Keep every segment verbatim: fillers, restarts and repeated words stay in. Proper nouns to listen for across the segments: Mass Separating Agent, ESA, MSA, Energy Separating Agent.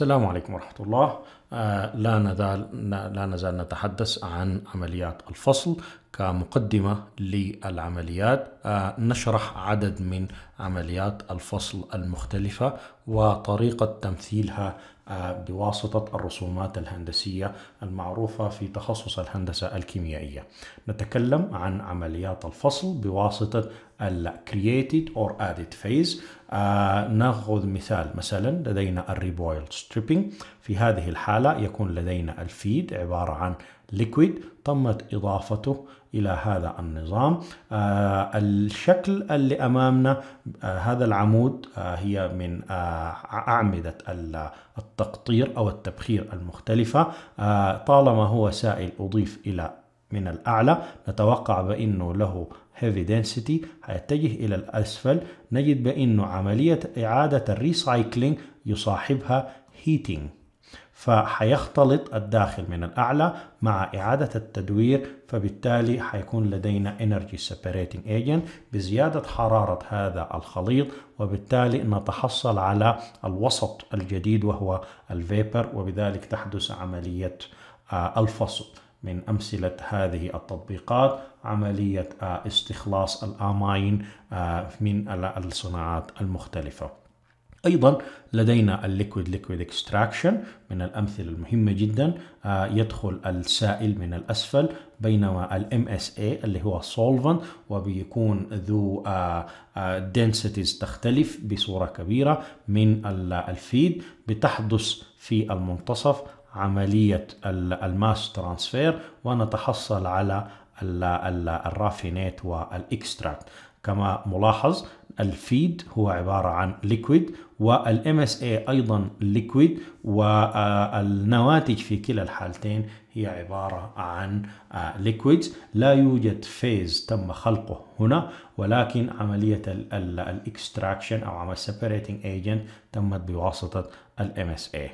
السلام عليكم ورحمة الله. لا نزال لا نزال نتحدث عن عمليات الفصل كمقدمة للعمليات. نشرح عدد من عمليات الفصل المختلفة وطريقة تمثيلها بواسطة الرسومات الهندسية المعروفة في تخصص الهندسة الكيميائية. نتكلم عن عمليات الفصل بواسطة ال created or added phase. نأخذ مثال، مثلا لدينا الريبويل stripping. في هذه الحالة يكون لدينا الفيد عبارة عن ليكويد تمت إضافته إلى هذا النظام. آه الشكل اللي أمامنا آه هذا العمود آه هي من آه أعمدة التقطير أو التبخير المختلفة. آه طالما هو سائل أضيف إلى من الأعلى، نتوقع بأنه له heavy density، هيتجه إلى الأسفل. نجد بأنه عملية إعادة الريسايكلينج يصاحبها heating، فحيختلط الداخل من الأعلى مع إعادة التدوير، فبالتالي حيكون لدينا Energy Separating Agent بزيادة حرارة هذا الخليط، وبالتالي نتحصل على الوسط الجديد وهو الفيبر، وبذلك تحدث عملية الفصل. من أمثلة هذه التطبيقات عملية استخلاص الأماين من الصناعات المختلفة. أيضا لدينا الليكويد ليكويد اكستراكشن، من الأمثلة المهمة جدا. آه يدخل السائل من الأسفل، بينما الام اس اي اللي هو solvent وبيكون ذو آه آه densities تختلف بصورة كبيرة من الفيد. بتحدث في المنتصف عملية الماس ترانسفير ونتحصل على الرافينات والاكستراكت. كما ملاحظ الفيد هو عبارة عن ليكويد والام اس اي ايضا ليكويد، والنواتج في كلا الحالتين هي عبارة عن ليكويدز. لا يوجد فيز تم خلقه هنا، ولكن عملية الاكستراكشن او عمل سيبريتنج ايجنت تمت بواسطة الام اس اي.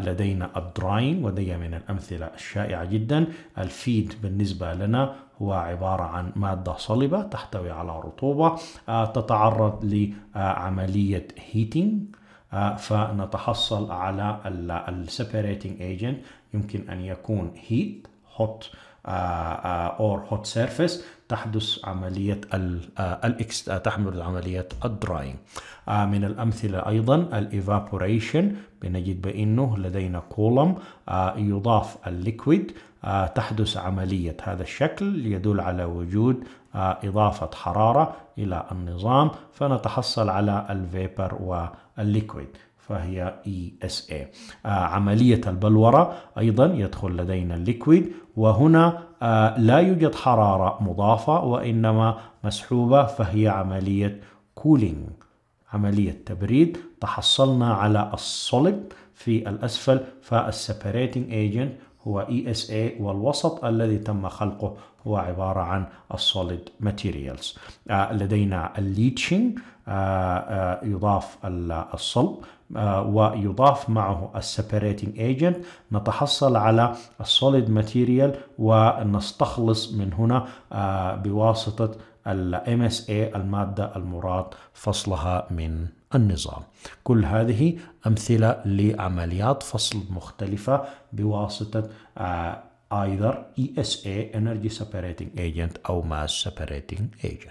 لدينا الدراين، ودي من الأمثلة الشائعة جدا. الفيد بالنسبة لنا هو عبارة عن مادة صلبة تحتوي على رطوبة، تتعرض لعملية هيتينج، فنتحصل على السيبريتنج ايجنت. يمكن أن يكون هيت هوت أو هوت سيرفيس، تحدث عملية الإكس تحمل عملية الدراينج. من الأمثلة أيضا الإيفابوريشن، بنجد بأنه لدينا كولم يضاف الليكويد، تحدث عملية هذا الشكل يدل على وجود إضافة حرارة إلى النظام، فنتحصل على الفيبر والليكويد، فهي إي إس إيه. عملية البلورة أيضا يدخل لدينا الليكويد، وهنا لا يوجد حرارة مضافة وإنما مسحوبة، فهي عملية كولينج، عملية تبريد. تحصلنا على الصلب في الأسفل، فالسيبريتنج ايجنت هو إي إس إيه، والوسط الذي تم خلقه هو عبارة عن السوليد ماتيريالز. لدينا الليتشنج، يضاف الصلب ويضاف معه السيبريتنج ايجنت، نتحصل على السوليد ماتيريال ونستخلص من هنا بواسطة ال إم إس إيه المادة المراد فصلها من النظام. كل هذه أمثلة لعمليات فصل مختلفة بواسطة either إي إس إيه Energy Separating Agent أو Mass Separating Agent.